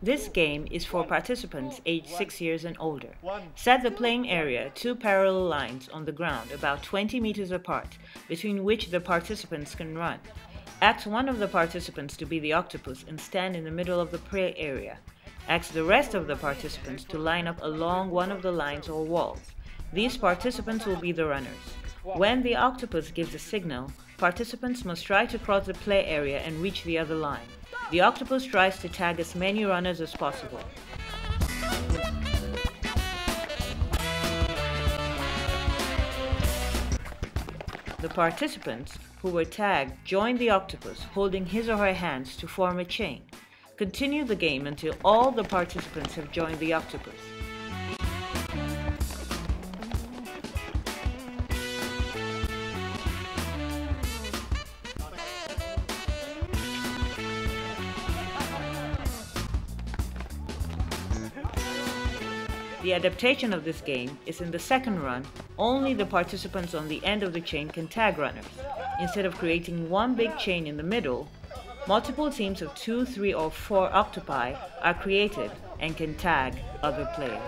This game is for participants aged 6 years and older. Set the playing area 2 parallel lines on the ground about 20 meters apart, between which the participants can run. Ask one of the participants to be the octopus and stand in the middle of the play area. Ask the rest of the participants to line up along one of the lines or walls. These participants will be the runners. When the octopus gives a signal, participants must try to cross the play area and reach the other line. The octopus tries to tag as many runners as possible. The participants who were tagged join the octopus, holding his or her hands to form a chain. Continue the game until all the participants have joined the octopus. The adaptation of this game is in the second run, only the participants on the end of the chain can tag runners. Instead of creating one big chain in the middle, multiple teams of 2, 3, or 4 octopi are created and can tag other players.